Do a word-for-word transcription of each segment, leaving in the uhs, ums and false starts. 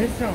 헬스장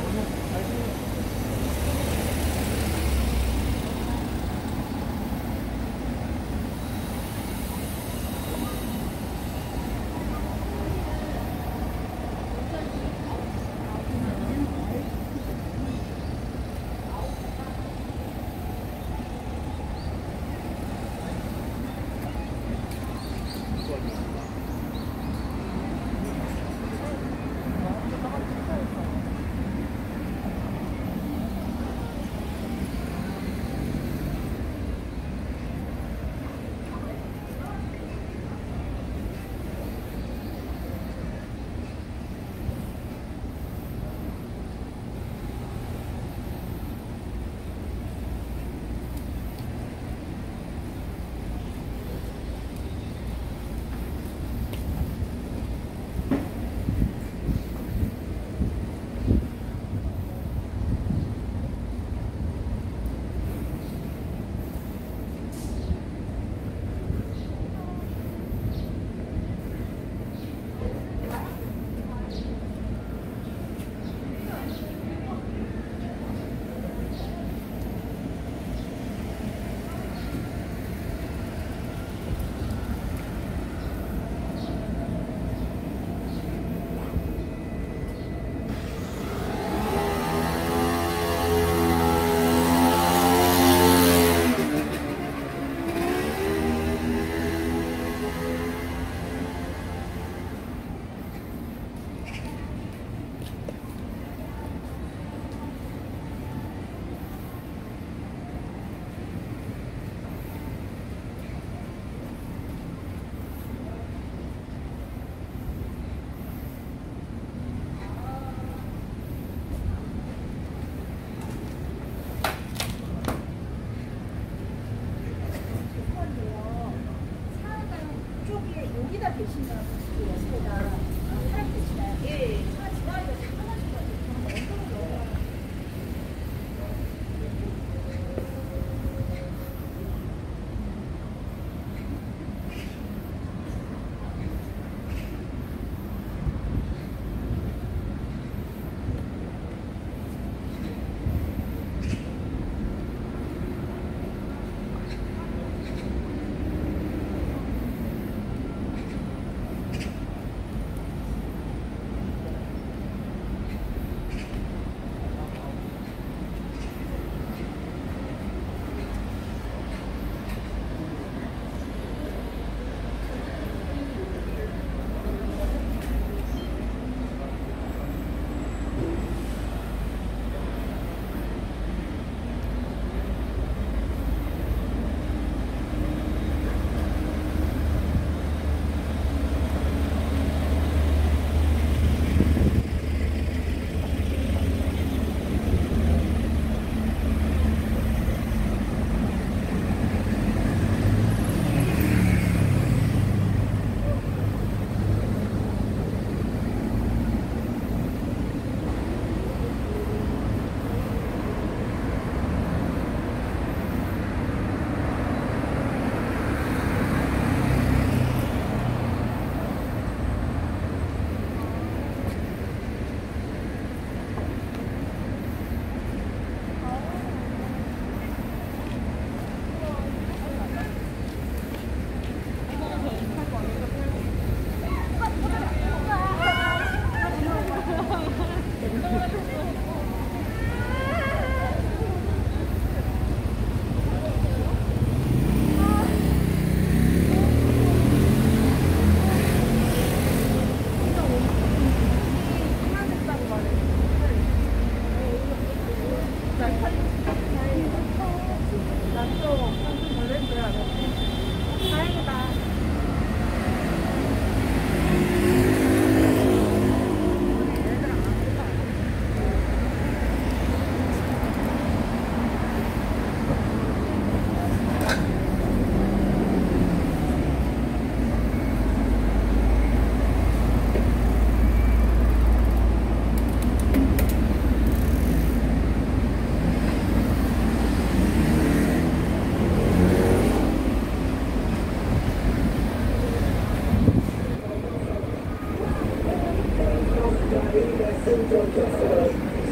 Thank you.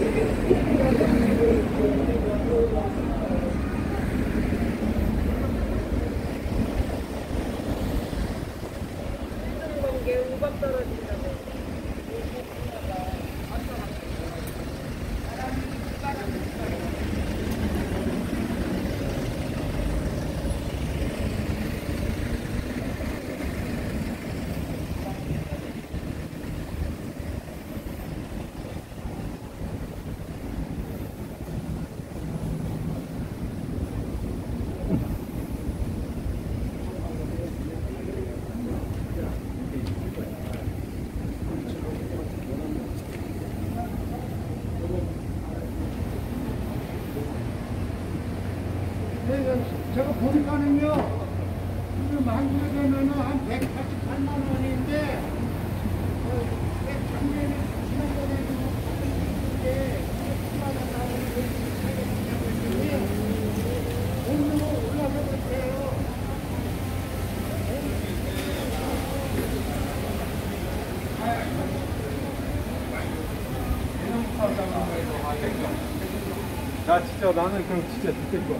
제가 보니까는요, 지금 만기로 되면은 한 백팔십팔만 원인데, 작년에 지난번에 이제 백십만 원이 오늘로 올라가고 있어요. 나 진짜 나는 그럼 진짜 죽을 거야.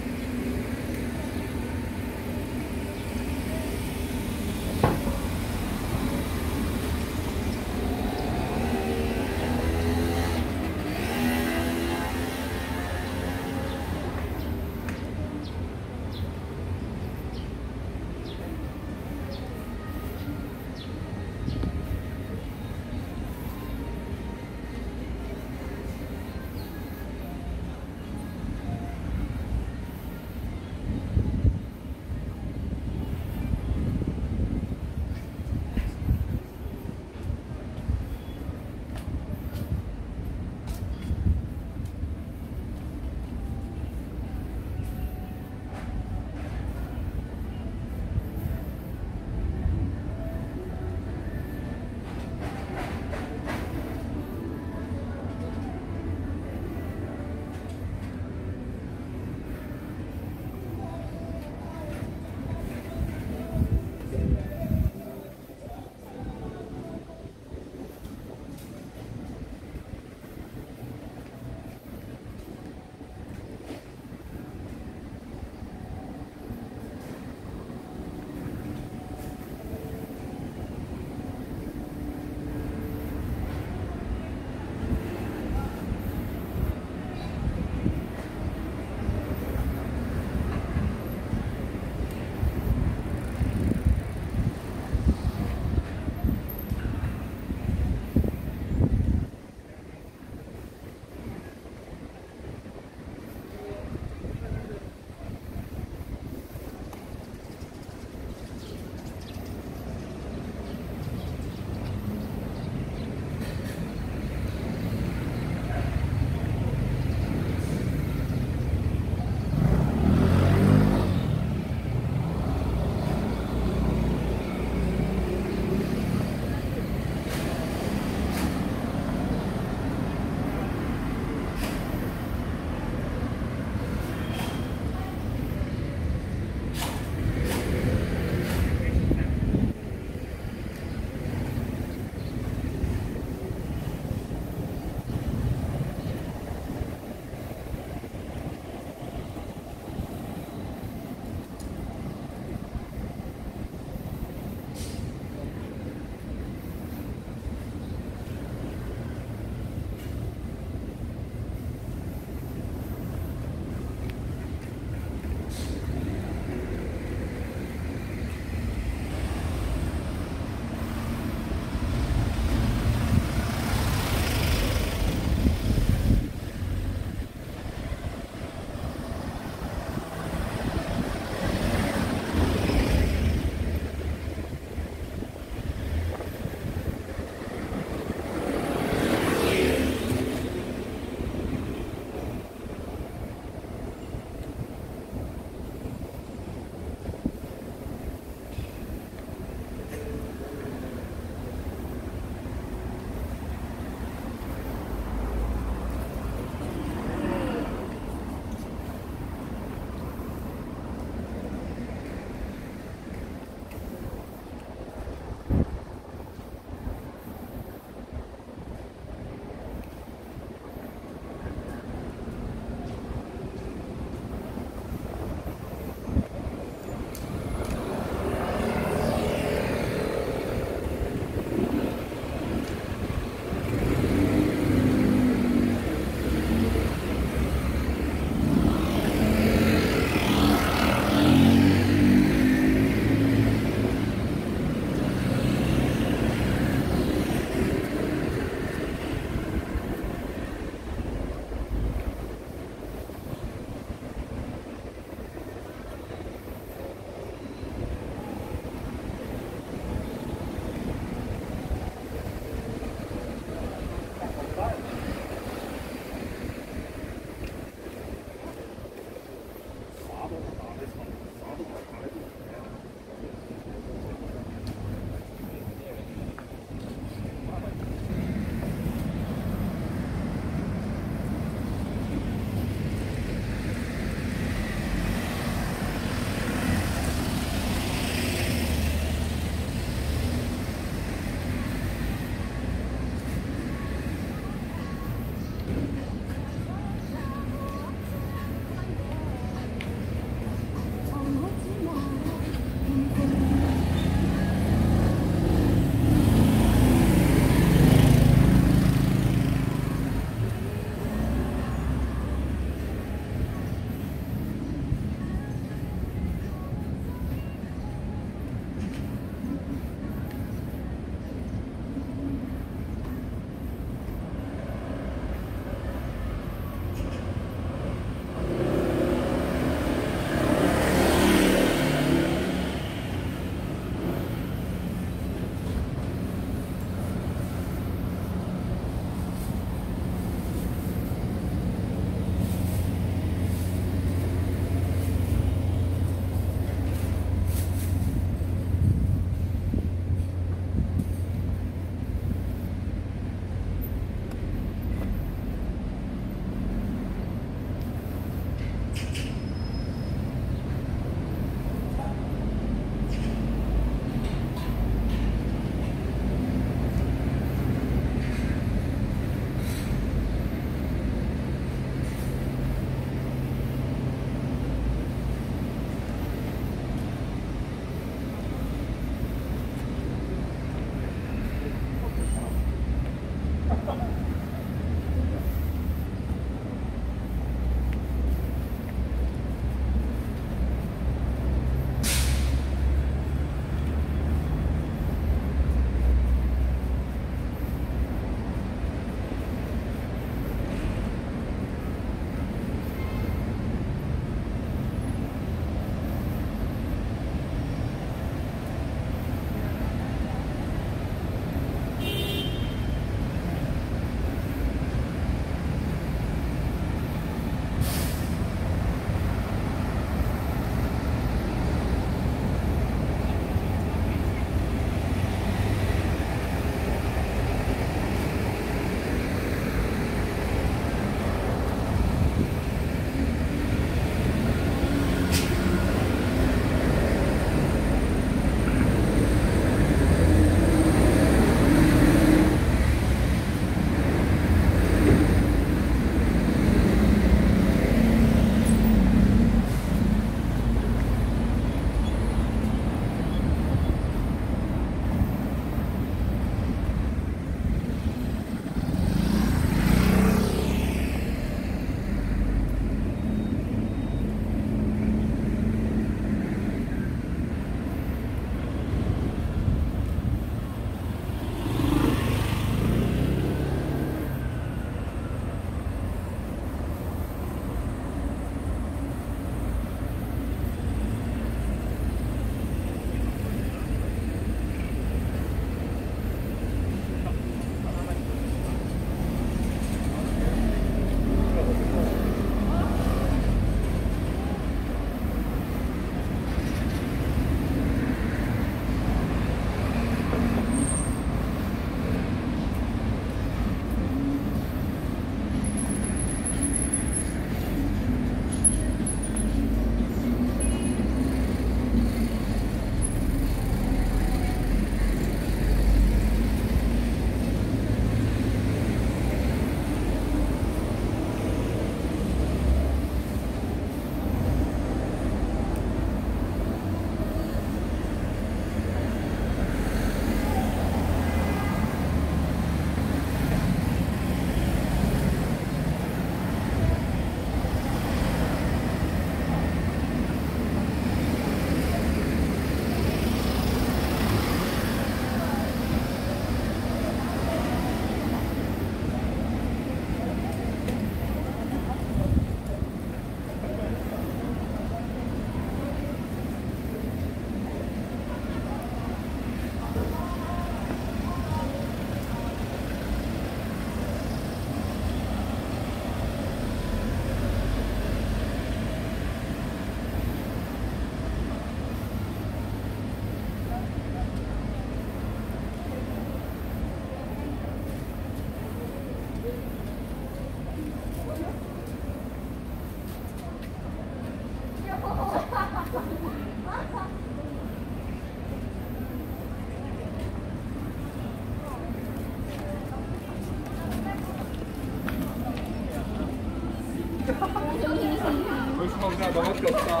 나 너밖에 없다.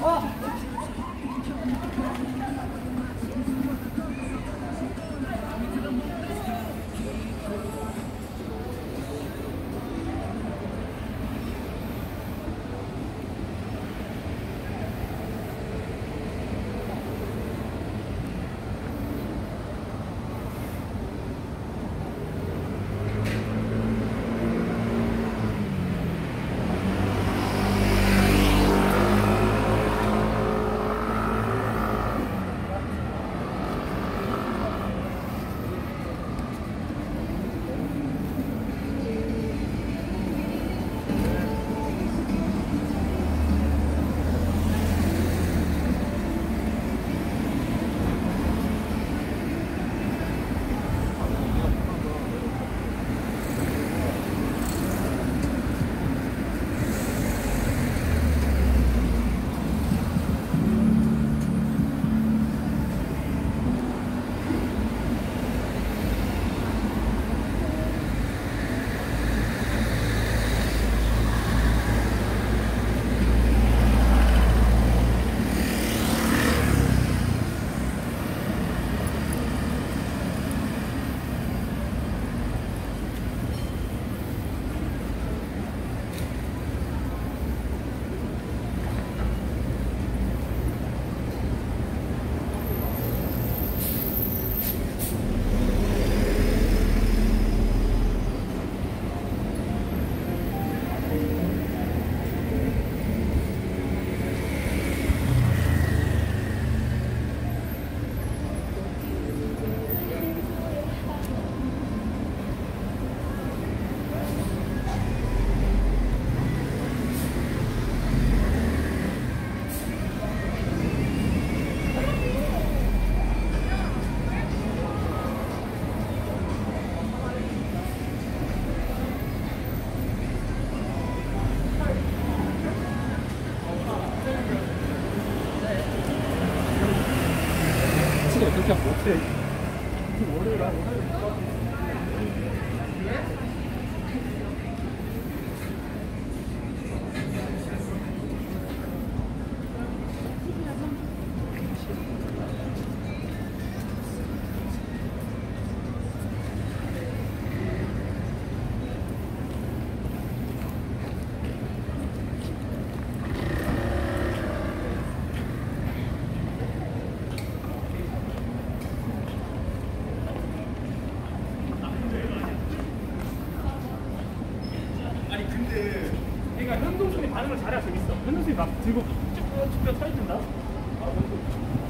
어. 그냥 못해. 월요일에 얘가 현동순이 반응을 잘해야 재밌어. 현동순이 막 들고 쭉쭉 펴 쳐있는다. 아,